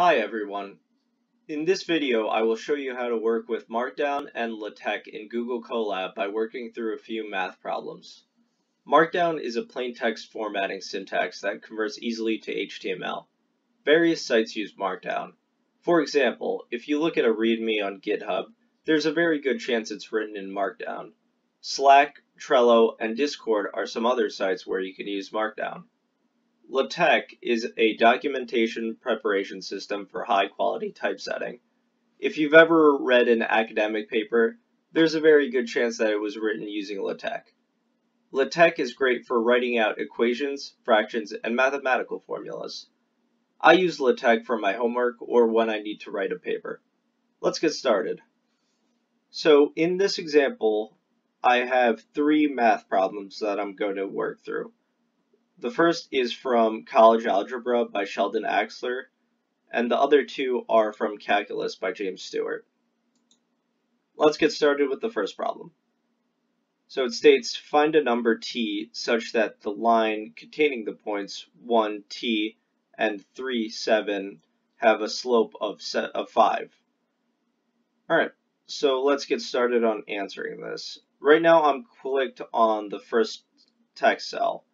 Hi everyone. In this video, I will show you how to work with Markdown and LaTeX in Google Colab by working through a few math problems. Markdown is a plain text formatting syntax that converts easily to HTML. Various sites use Markdown. For example, if you look at a README on GitHub, there's a very good chance it's written in Markdown. Slack, Trello, and Discord are some other sites where you can use Markdown. LaTeX is a documentation preparation system for high-quality typesetting. If you've ever read an academic paper, there's a very good chance that it was written using LaTeX. LaTeX is great for writing out equations, fractions, and mathematical formulas. I use LaTeX for my homework or when I need to write a paper. Let's get started. So in this example, I have three math problems that I'm going to work through. The first is from College Algebra by Sheldon Axler, and the other two are from Calculus by James Stewart. Let's get started with the first problem. So it states, find a number t such that the line containing the points 1, t, and 3, 7 have a slope of 5. Alright, so let's get started on answering this. Right now I'm clicked on the first text cell.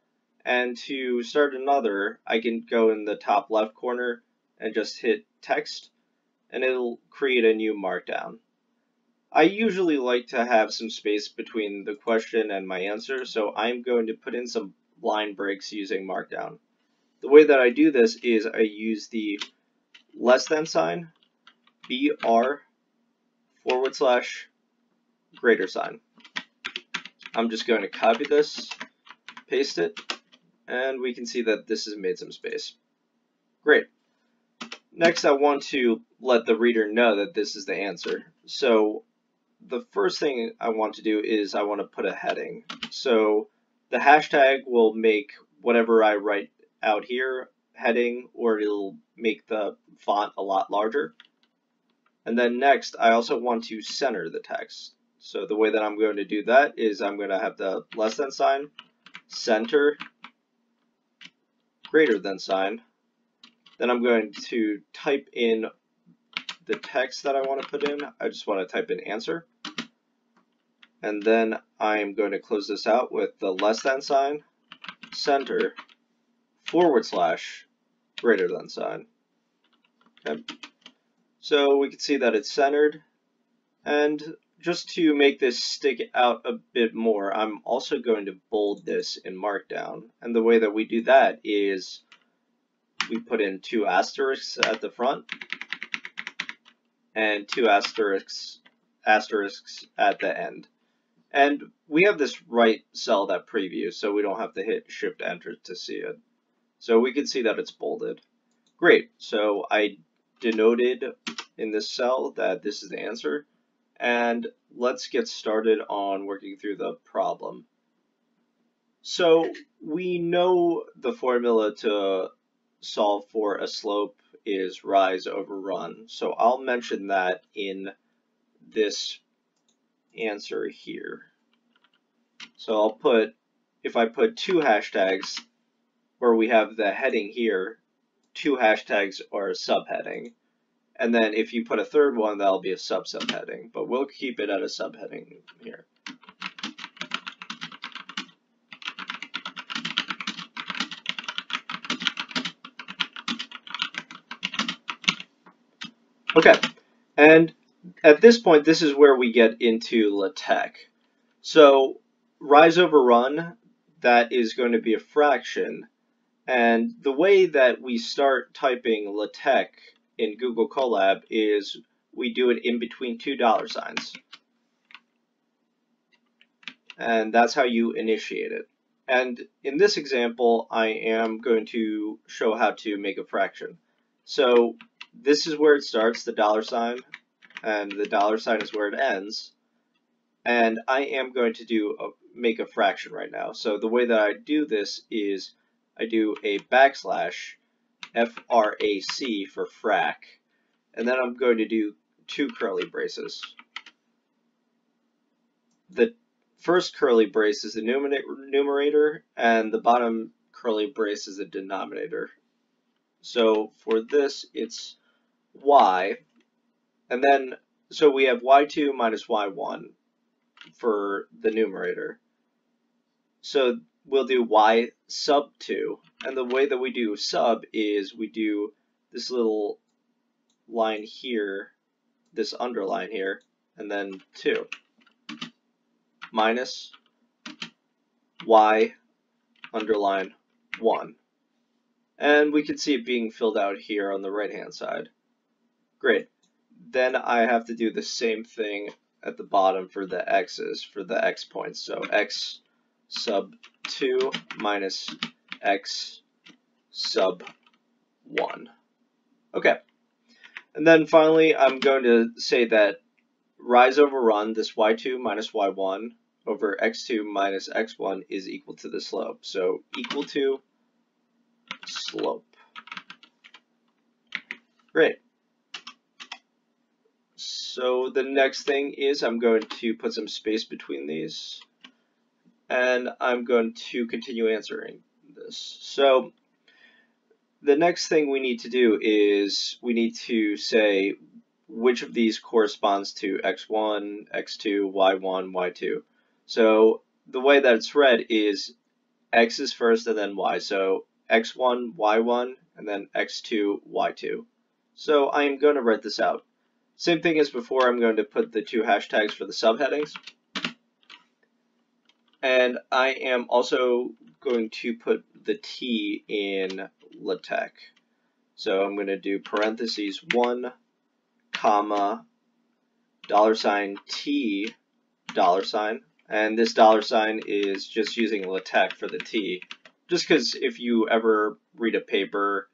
And to start another, I can go in the top left corner and just hit text, and it'll create a new markdown. I usually like to have some space between the question and my answer, so I'm going to put in some line breaks using markdown. The way that I do this is I use the less than sign, BR/$, I'm just going to copy this, paste it, and we can see that this has made some space. Great. Next, I want to let the reader know that this is the answer. So the first thing I want to do is I want to put a heading. So the hashtag will make whatever I write out here heading, or it'll make the font a lot larger. And then next, I also want to center the text. So the way that I'm going to do that is I'm going to have the less than sign, center, greater than sign, then I'm going to type in the text that I want to put in. I just want to type in answer, and then I'm going to close this out with the less than sign, center, / greater than sign. Okay. So we can see that it's centered, and just to make this stick out a bit more, I'm also going to bold this in Markdown. And the way that we do that is we put in 2 asterisks at the front and 2 asterisks at the end. And we have this right cell that previews, so we don't have to hit Shift Enter to see it. So we can see that it's bolded. Great. So I denoted in this cell that this is the answer. And let's get started on working through the problem. So we know the formula to solve for a slope is rise over run. So I'll mention that in this answer here. So I'll put, if I put 2 hashtags where we have the heading here, 2 hashtags are a subheading. And then if you put a third one, that'll be a subheading, but we'll keep it at a subheading here. Okay, and at this point, this is where we get into LaTeX. So rise over run, that is going to be a fraction. And the way that we start typing LaTeX in Google Colab is we do it in between 2$ signs. And that's how you initiate it. And in this example, I am going to show how to make a fraction. So this is where it starts, the $, and the $, is where it ends. And I am going to make a fraction right now. So the way that I do this is I do a backslash, FRAC for frac, and then I'm going to do 2 curly braces. The first curly brace is the numerator, and the bottom curly brace is the denominator. So for this, it's y, and then so we have y2 minus y1 for the numerator. So we'll do y sub 2, and the way that we do sub is we do this little line here, this underline here, and then 2 minus y underline 1. And we can see it being filled out here on the right hand side. Great. Then I have to do the same thing at the bottom for the x's, for the x points. So x sub 2 minus x sub 1. Okay. And then finally, I'm going to say that rise over run, this y2 minus y1 over x2 minus x1 is equal to the slope. So equal to slope. Great. So the next thing is I'm going to put some space between these, and I'm going to continue answering this. So the next thing we need to do is we need to say which of these corresponds to x1, x2, y1, y2. So the way that it's read is x is first and then y. So x1, y1, and then x2, y2. So I am going to write this out. Same thing as before, I'm going to put the two hashtags for the subheadings. And I am also going to put the T in LaTeX. So I'm going to do parentheses 1, comma, $T, $. And this $sign is just using LaTeX for the T. Just because if you ever read a paper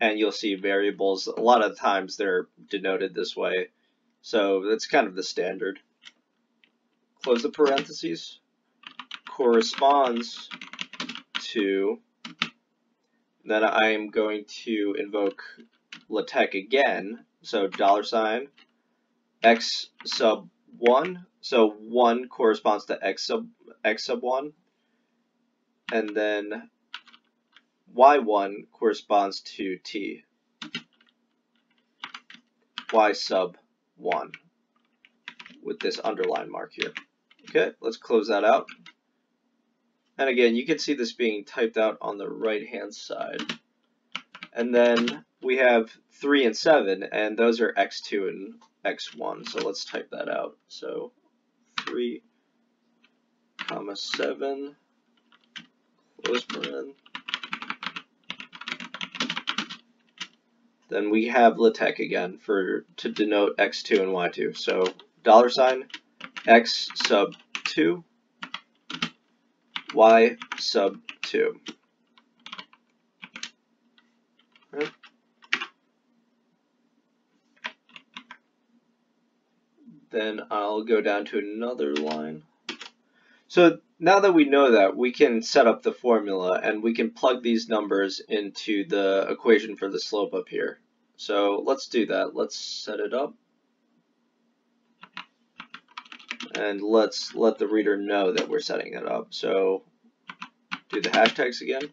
and you'll see variables, a lot of times they're denoted this way. So that's kind of the standard. Close the parentheses. Corresponds to, then I am going to invoke LaTeX again. So $, x sub 1. So 1 corresponds to x sub 1. And then y1 corresponds to t, y sub 1, with this underline mark here. Okay, let's close that out. And again, you can see this being typed out on the right-hand side. And then we have 3 and 7, and those are x2 and x1. So let's type that out. So 3, comma 7, close paren. Then we have LaTeX again to denote x2 and y2. So $, x sub 2, y sub 2. Right. Then I'll go down to another line. So now that we know that, we can set up the formula, and we can plug these numbers into the equation for the slope up here. So let's do that. Let's set it up. And let's let the reader know that we're setting it up. So do the hashtags again.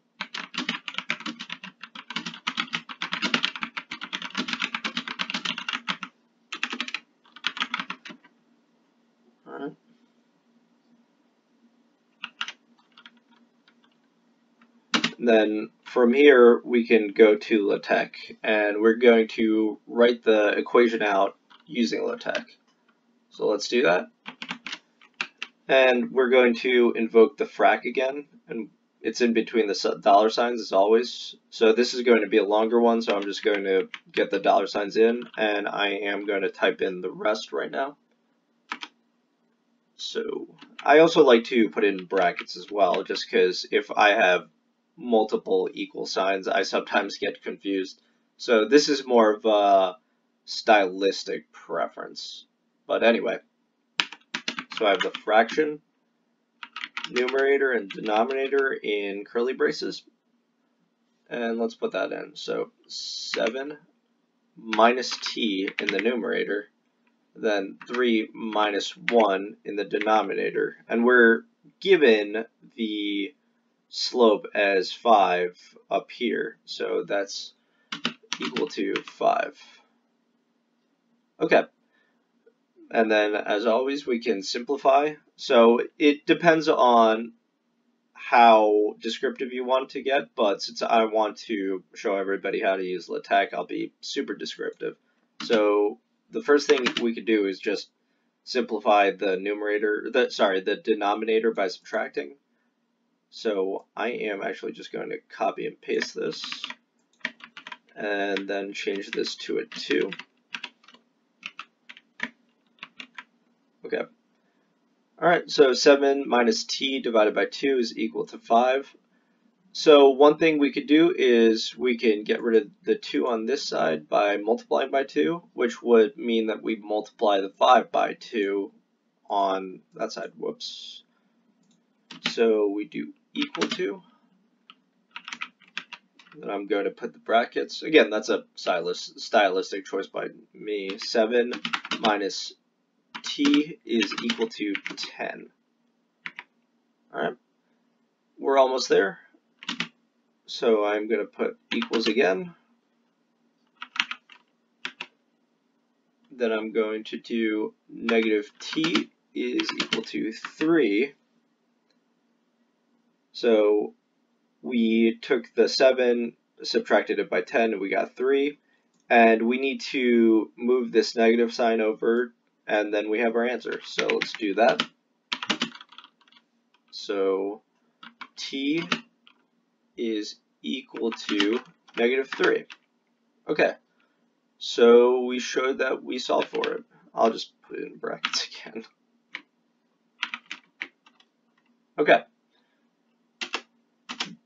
Then from here we can go to LaTeX, and we're going to write the equation out using LaTeX. So let's do that, and we're going to invoke the frac again, and it's in between the $signs as always. So this is going to be a longer one, so I'm just going to get the $signs in, and I am going to type in the rest right now. So I also like to put in brackets as well, just because if I have multiple equal signs, I sometimes get confused. So this is more of a stylistic preference. But anyway, so I have the fraction, numerator and denominator in curly braces. And let's put that in. So 7 minus t in the numerator, then 3 minus 1 in the denominator. And we're given the slope as 5 up here, so that's equal to 5. Okay. And then as always, we can simplify. So it depends on how descriptive you want to get, but since I want to show everybody how to use LaTeX, I'll be super descriptive. So the first thing we could do is just simplify the numerator, the denominator by subtracting. So I am actually just going to copy and paste this and then change this to a 2. Okay. All right, so 7 minus t divided by 2 is equal to 5. So one thing we could do is we can get rid of the 2 on this side by multiplying by 2, which would mean that we multiply the 5 by 2 on that side. Whoops. So we do equal to. Then I'm going to put the brackets. Again, that's a stylistic choice by me. 7 minus t is equal to 10. All right, we're almost there. So I'm going to put equals again. Then I'm going to do negative t is equal to 3. So we took the 7, subtracted it by 10, and we got 3. And we need to move this negative sign over, and then we have our answer. So let's do that. So t is equal to negative 3. Okay, so we showed that we solved for it. I'll just put it in brackets again. Okay,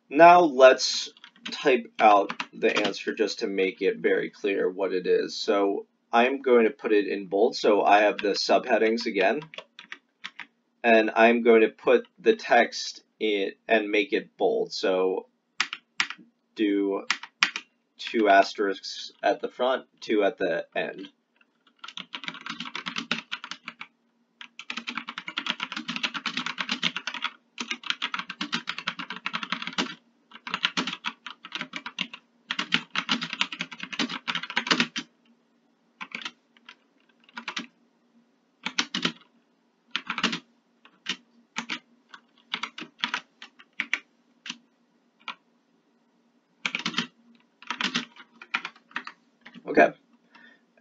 now let's type out the answer just to make it very clear what it is. So I'm going to put it in bold, so I have the subheadings again, and I'm going to put the text in and make it bold. So do 2 asterisks at the front, 2 at the end. Okay,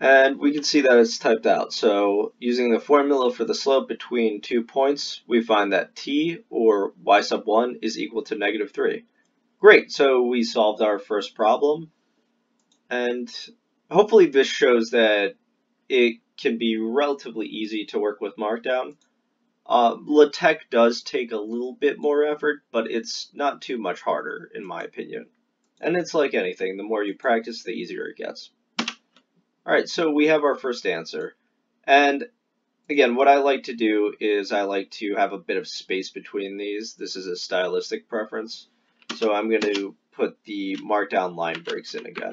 and we can see that it's typed out. So using the formula for the slope between 2 points, we find that t, or y sub 1, is equal to negative 3. Great, so we solved our first problem. And hopefully this shows that it can be relatively easy to work with Markdown. LaTeX does take a little bit more effort, but it's not too much harder, in my opinion. And it's like anything, the more you practice, the easier it gets. All right, so we have our first answer. And again, what I like to do is I like to have a bit of space between these. This is a stylistic preference. So I'm going to put the Markdown line breaks in again.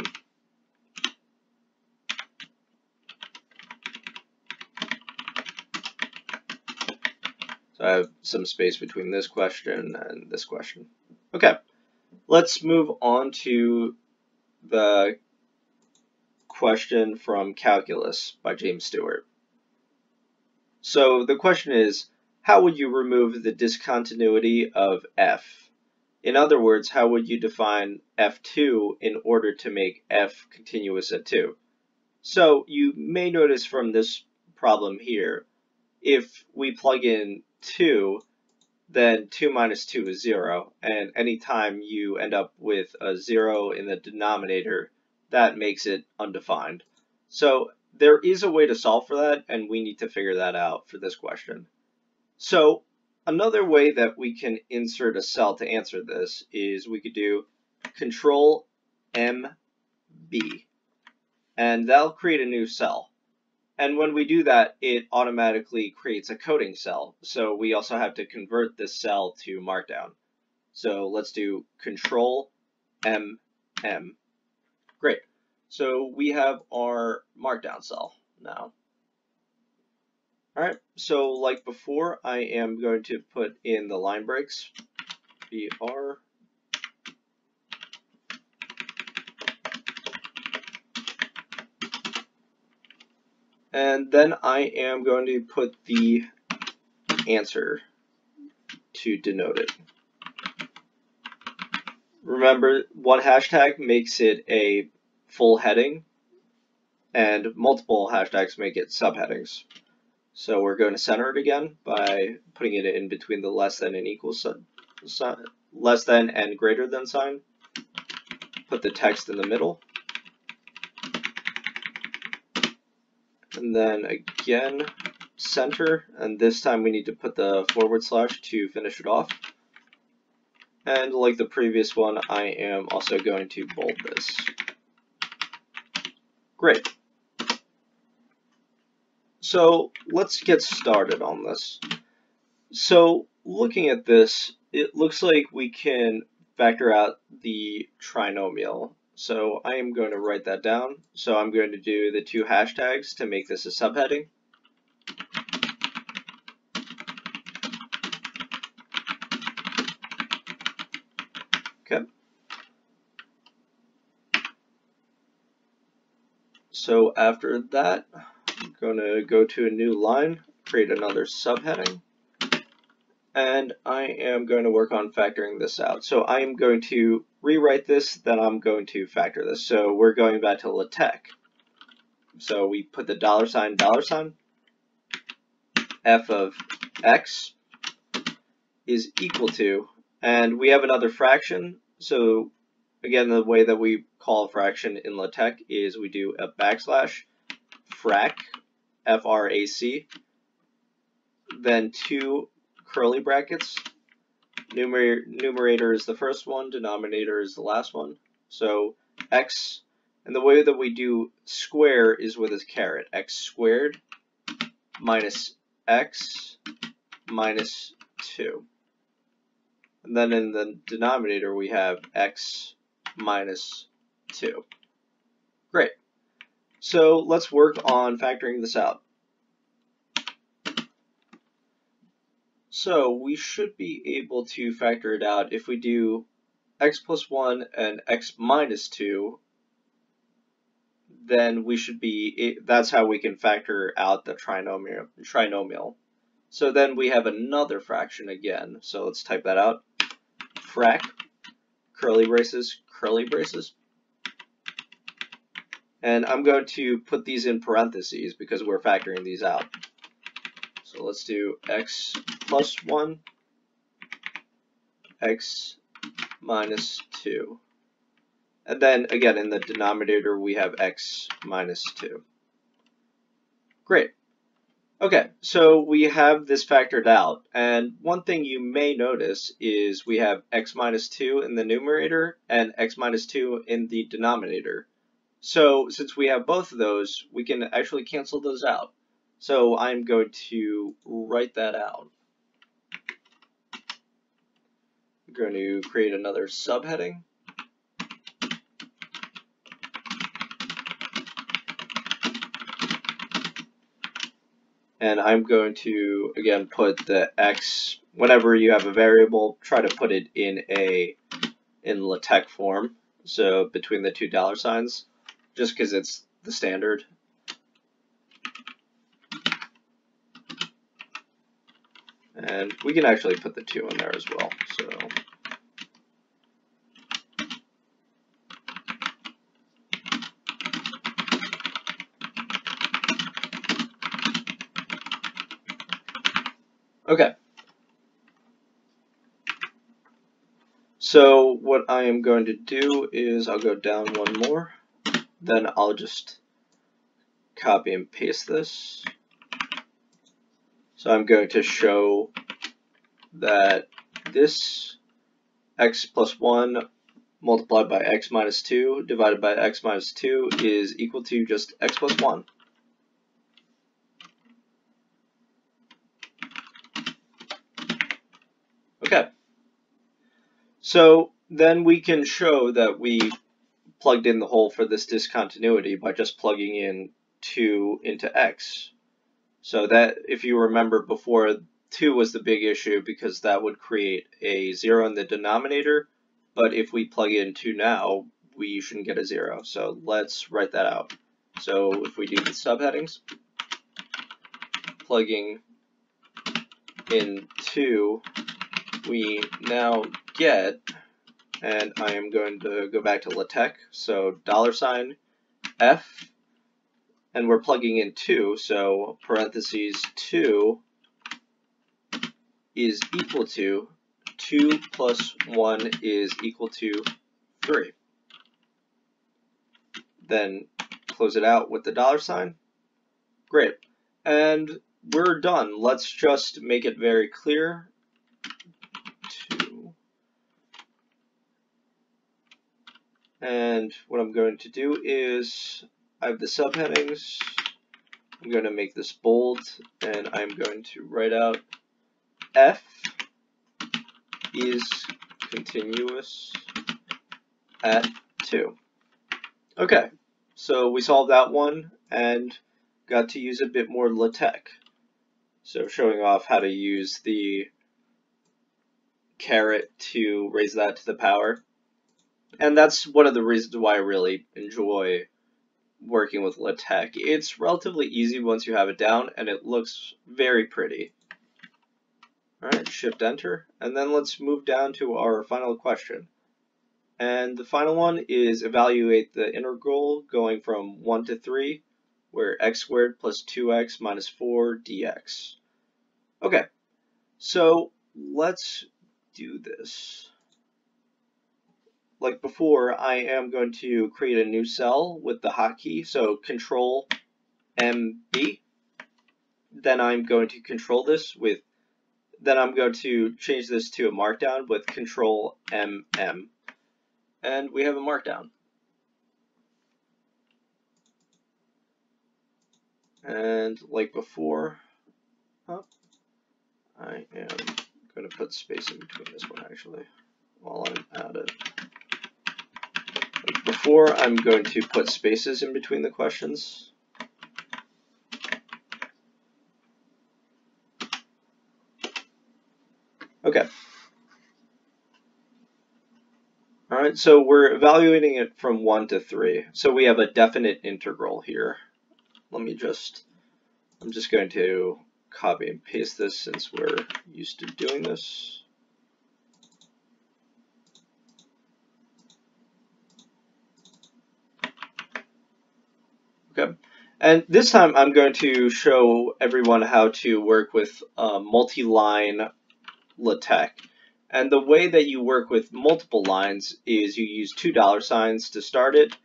So I have some space between this question and this question. Okay, let's move on to the question from Calculus by James Stewart. So the question is, how would you remove the discontinuity of f? In other words, how would you define f2 in order to make f continuous at 2? So you may notice from this problem here, if we plug in 2, then 2 minus 2 is 0, and anytime you end up with a 0 in the denominator, that makes it undefined. So there is a way to solve for that, and we need to figure that out for this question. So another way that we can insert a cell to answer this is we could do Control MB, and that'll create a new cell. And when we do that, it automatically creates a coding cell. So we also have to convert this cell to Markdown. So let's do Control MM. Great, so we have our Markdown cell now. All right, so like before, I am going to put in the line breaks, BR. And then I am going to put the answer to denote it. Remember, one hashtag makes it a full heading, and multiple hashtags make it subheadings. So we're going to center it again by putting it in between the less than and equal sign, less than and greater than sign. Put the text in the middle. And then again, center, and this time we need to put the forward slash to finish it off. And like the previous one, I am also going to bold this. Great. So let's get started on this. So looking at this, it looks like we can factor out the trinomial. So I am going to write that down. So I'm going to do the two hashtags to make this a subheading. Okay. So after that, I'm going to go to a new line, create another subheading, and I am going to work on factoring this out. So I am going to rewrite this, then I'm going to factor this. So we're going back to LaTeX. So we put the dollar sign, f of x is equal to, and we have another fraction. So again, the way that we call a fraction in LaTeX is we do a backslash, frac, F-R-A-C, then two curly brackets. Numerator is the first one, denominator is the last one. So x, and the way that we do square is with a caret. X squared minus x minus 2. And then in the denominator we have x minus 2. Great. So let's work on factoring this out. So we should be able to factor it out if we do x plus 1 and x minus 2, then we should be, that's how we can factor out the trinomial. So then we have another fraction again. So let's type that out. Frac, curly braces, curly braces. And I'm going to put these in parentheses because we're factoring these out. So let's do x plus 1, x minus 2. And then again, in the denominator, we have x minus 2. Great. Okay, so we have this factored out. And one thing you may notice is we have x minus 2 in the numerator and x minus 2 in the denominator. So since we have both of those, we can actually cancel those out. So I'm going to write that out. I'm going to create another subheading. And I'm going to, again, put the x, whenever you have a variable, try to put it in LaTeX form. So between the two dollar signs, just because it's the standard. And we can actually put the 2 in there as well. So okay. So what I am going to do is I'll go down one more. Then I'll just copy and paste this. So I'm going to show that this x plus 1 multiplied by x minus 2 divided by x minus 2 is equal to just x plus 1. Okay. So then we can show that we plugged in the hole for this discontinuity by just plugging in 2 into x. So that, if you remember before, 2 was the big issue because that would create a 0 in the denominator. But if we plug in 2 now, we shouldn't get a 0. So let's write that out. So if we do the subheadings, plugging in 2, we now get, and I am going to go back to LaTeX, so $F, and we're plugging in 2, so parentheses 2 is equal to 2 plus 1 is equal to 3. Then close it out with the $. Great. And we're done. Let's just make it very clear. And what I'm going to do is I have the subheadings. I'm going to make this bold, and I'm going to write out F is continuous at 2. Okay, so we solved that one and got to use a bit more LaTeX. So showing off how to use the caret to raise that to the power. And that's one of the reasons why I really enjoy working with LaTeX. It's relatively easy once you have it down, and it looks very pretty. Alright, Shift-Enter, and then let's move down to our final question. And the final one is evaluate the integral going from 1 to 3, where x squared plus 2x minus 4 dx. Okay, so let's do this. Like before, I am going to create a new cell with the hotkey, so Control MB. Then I'm going to control this with, then I'm going to change this to a markdown with Control MM. And we have a markdown. And like before, I am going to put space in between this one actually, while I'm at it. Before, I'm going to put spaces in between the questions. Okay. Alright, so we're evaluating it from 1 to 3. So we have a definite integral here. Let me just, I'm just going to copy and paste this since we're used to doing this. Okay. And this time I'm going to show everyone how to work with multi-line LaTeX. And the way that you work with multiple lines is you use $2 signs to start it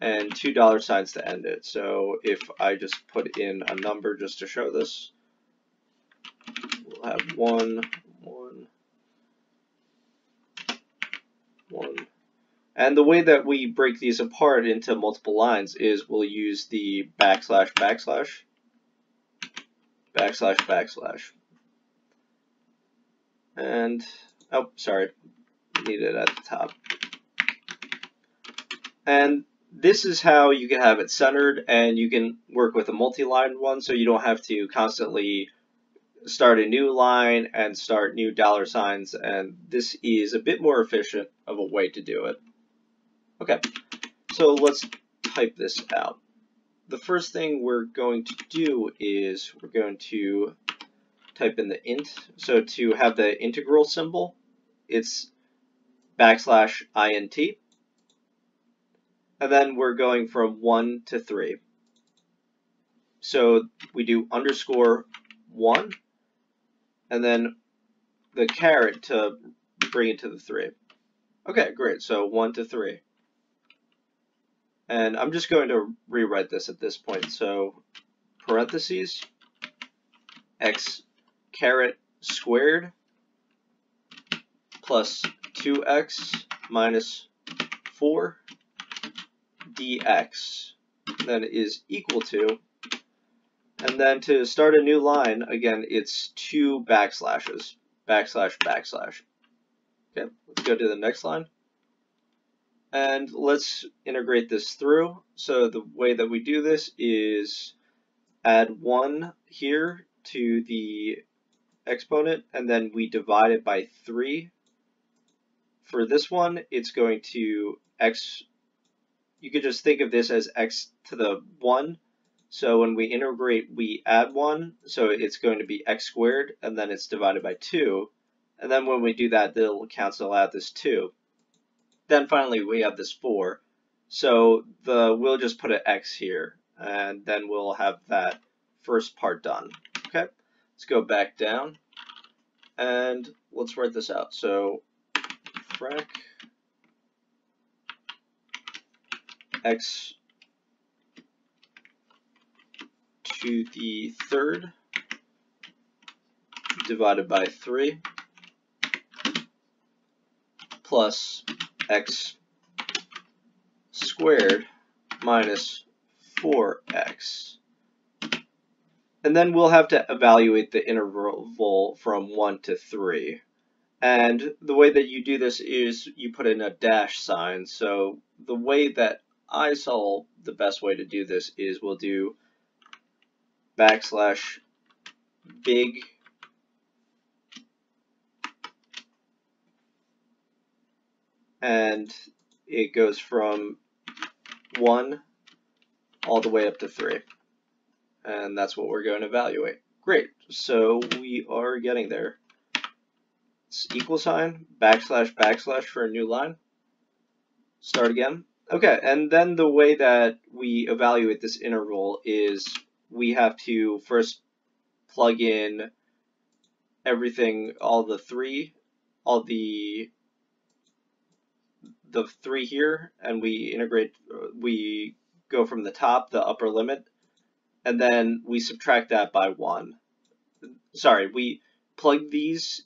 and $2 signs to end it. So if I just put in a number just to show this, we'll have 1, 1, 1. And the way that we break these apart into multiple lines is we'll use the backslash, backslash, backslash, backslash. And, oh, sorry, need it at the top. And this is how you can have it centered, and you can work with a multi-line one, so you don't have to constantly start a new line and start new $signs. And this is a bit more efficient of a way to do it. Okay, so let's type this out. The first thing we're going to do is we're going to type in the int. So to have the integral symbol, it's backslash int. And then we're going from 1 to 3. So we do underscore 1, and then the caret to bring it to the 3. Okay, great, so 1 to 3. And I'm just going to rewrite this at this point. So parentheses, x caret squared plus 2x minus 4 dx. Then is equal to, and then to start a new line, again, it's 2 backslashes, backslash, backslash. Okay, let's go to the next line. And let's integrate this through. So the way that we do this is add 1 here to the exponent, and then we divide it by 3. For this one, it's going to x, you could just think of this as x to the 1 So when we integrate, we add one, so it's going to be x squared, and then it's divided by 2. And then when we do that, they'll cancel out this 2. Then finally, we have this 4. So we'll just put an x here, and then we'll have that first part done. Okay, let's go back down, and let's write this out. So frac x to the third divided by 3 plus x squared minus 4x. And then we'll have to evaluate the interval from 1 to 3. And the way that you do this is you put in a dash sign. So the way that I saw the best way to do this is we'll do backslash big and it goes from 1 all the way up to 3. And that's what we're going to evaluate. Great, so we are getting there. It's equal sign, backslash, backslash for a new line. Start again. Okay, and then the way that we evaluate this interval is we have to first plug in everything, all the three here, and we integrate, we go from the top, the upper limit, and then we subtract that by 1. Sorry, we plug this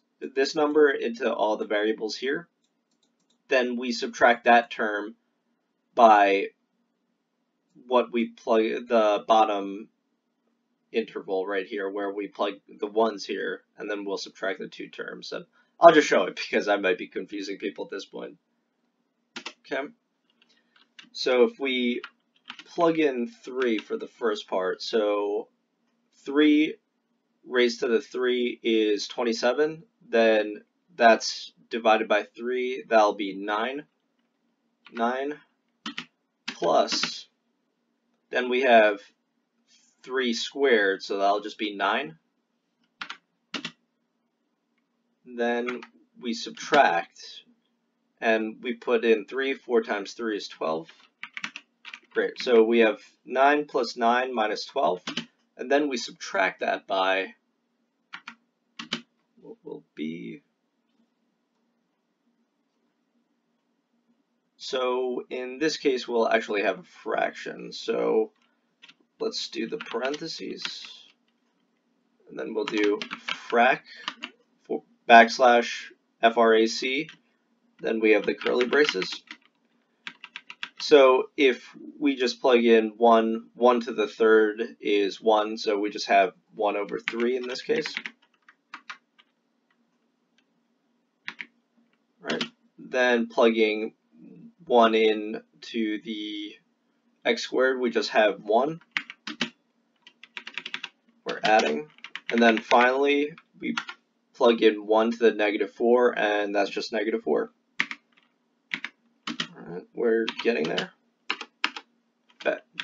number into all the variables here, then we subtract that term by what we plug, the bottom interval right here where we plug the ones here, and then we'll subtract the 2 terms. And I'll just show it because I might be confusing people at this point. Okay, so if we plug in 3 for the first part, so 3 raised to the 3 is 27, then that's divided by 3, that'll be 9. 9 plus, then we have 3 squared, so that'll just be 9. Then we subtract, and we put in 3, 4 times 3 is 12. Great, so we have 9 plus 9 minus 12, and then we subtract that by what will be. So in this case, we'll actually have a fraction. So let's do the parentheses, and then we'll do frac, for backslash frac, then we have the curly braces. So if we just plug in 1 to the third is 1, so we just have 1 over 3 in this case. Right. Then plugging 1 in to the x squared, we just have 1. We're adding. And then finally, we plug in 1 to the negative 4, and that's just negative 4. We're getting there.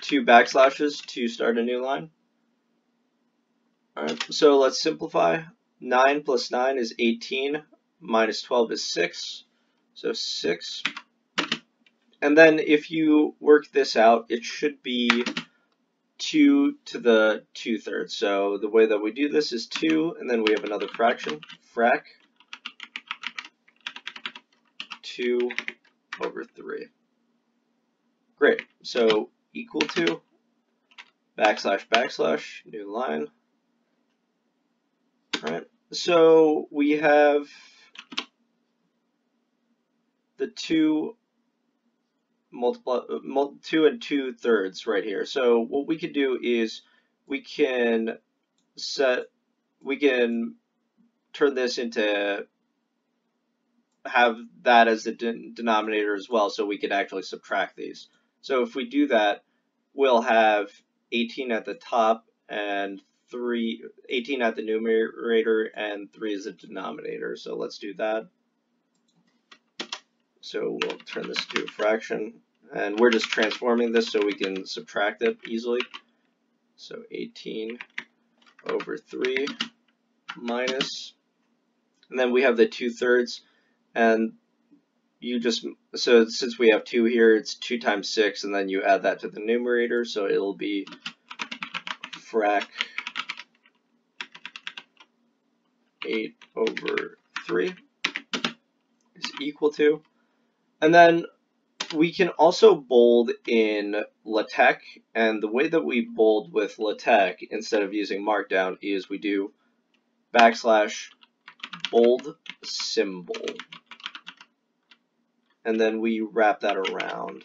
2 backslashes to start a new line. Alright, so let's simplify. 9 plus 9 is 18, minus 12 is 6, so 6. And then if you work this out, it should be 2 to the 2/3. So the way that we do this is 2, and then we have another fraction, frac 2 over 3. Great, so equal to backslash backslash new line. All right, so we have the 2 and 2/3 right here. So what we could do is we can turn this into, have that as the denominator as well, so we could actually subtract these. So if we do that, we'll have 18 at the top and 18 at the numerator and 3 as the denominator. So let's do that. So we'll turn this to a fraction, and we're just transforming this so we can subtract it easily. So 18/3 minus, and then we have the 2/3, and you just, so since we have 2 here, it's 2 times 6, and then you add that to the numerator, so it'll be frac 8/3 is equal to, and then we can also bold in LaTeX, and the way that we bold with LaTeX instead of using Markdown is we do \" bold symbol, and then we wrap that around.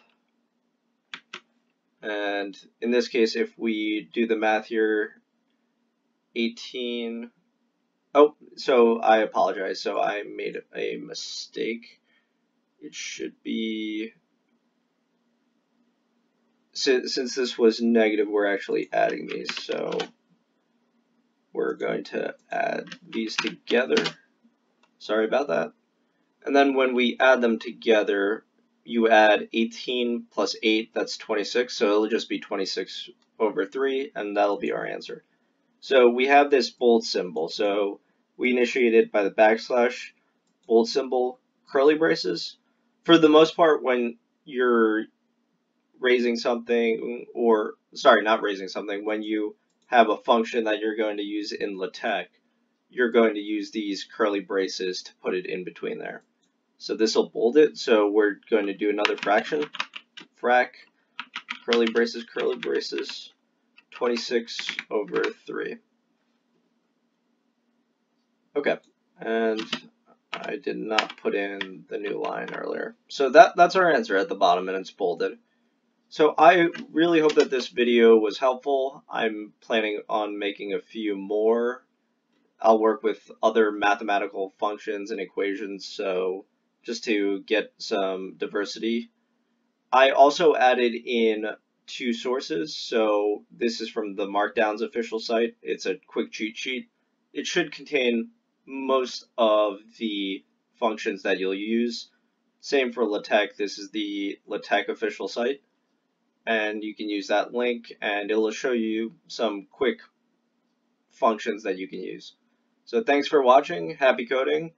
And in this case, if we do the math here, 18, oh, so I apologize, so I made a mistake. It should be, since this was negative, we're actually adding these, so we're going to add these together. Sorry about that. And then when we add them together, you add 18 + 8, that's 26, so it'll just be 26/3, and that'll be our answer. So we have this bold symbol, so we initiate it by the \", bold symbol, curly braces. For the most part, when you're raising something, or sorry, not raising something, when you have a function that you're going to use in LaTeX, you're going to use these curly braces to put it in between there. So this will bold it, so we're going to do another fraction, frac, curly braces, 26/3. Okay, and I did not put in the new line earlier. So that's our answer at the bottom, and it's bolded. So I really hope that this video was helpful. I'm planning on making a few more. I'll work with other mathematical functions and equations, so just to get some diversity. I also added in 2 sources. So this is from the Markdown's official site. It's a quick cheat sheet. It should contain most of the functions that you'll use. Same for LaTeX. This is the LaTeX official site, and you can use that link and it'll show you some quick functions that you can use. So thanks for watching. Happy coding.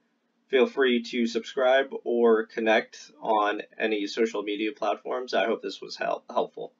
Feel free to subscribe or connect on any social media platforms. I hope this was helpful.